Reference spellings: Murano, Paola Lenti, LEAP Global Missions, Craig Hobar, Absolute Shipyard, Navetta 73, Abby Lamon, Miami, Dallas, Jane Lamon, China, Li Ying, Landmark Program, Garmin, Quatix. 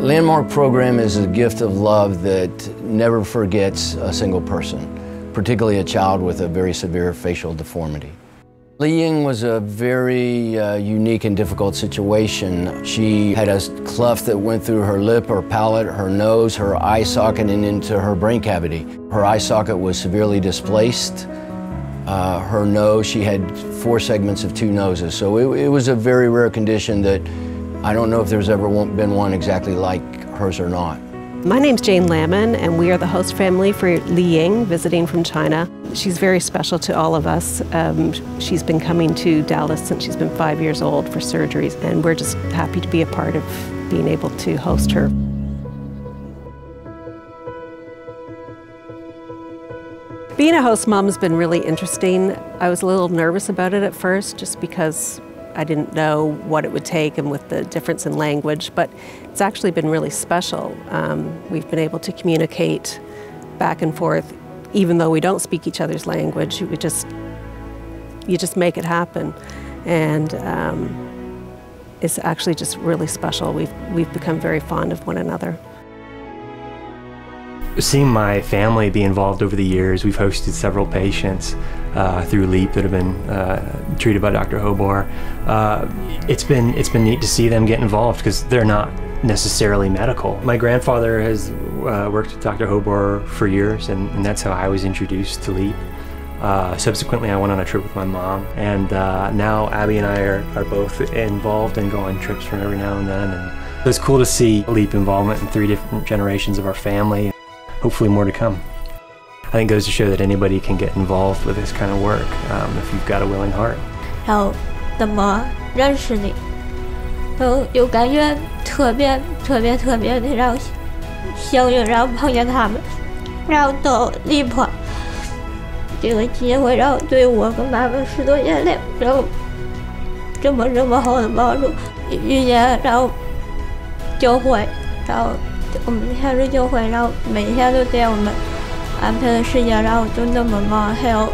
The Landmark program is a gift of love that never forgets a single person, particularly a child with a very severe facial deformity. Li Ying was a very unique and difficult situation. She had a cleft that went through her lip, her palate, her nose, her eye socket, and into her brain cavity. Her eye socket was severely displaced. Her nose, she had 4 segments of 2 noses. So it was a very rare condition that I don't know if there's ever been one exactly like hers or not. My name's Jane Lamon, and we are the host family for Li Ying, visiting from China. She's very special to all of us. She's been coming to Dallas since she's been 5 years old for surgeries, and we're just happy to be a part of being able to host her. Being a host mom has been really interesting. I was a little nervous about it at first, just because I didn't know what it would take, and with the difference in language, but it's actually been really special. We've been able to communicate back and forth, even though we don't speak each other's language. You just make it happen, and it's actually just really special. We've become very fond of one another. Seeing my family be involved over the years, we've hosted several patients through LEAP that have been treated by Dr. Hobar. It's been neat to see them get involved because they're not necessarily medical. My grandfather has worked with Dr. Hobar for years, and that's how I was introduced to LEAP. Subsequently, I went on a trip with my mom, and now Abby and I are both involved and go on trips from every now and then. And it's cool to see LEAP involvement in 3 different generations of our family. Hopefully more to come. I think it goes to show that anybody can get involved with this kind of work if you've got a willing heart. 还有怎么认识你，有感觉特别的让幸运，然后碰见他们，然后到立破这个机会，然后对我跟妈妈10多年来，然后这么好的帮助，遇见然后教会，然后。 我们平时就会，然后每天都给我们安排的事情，然后就那么忙，还有。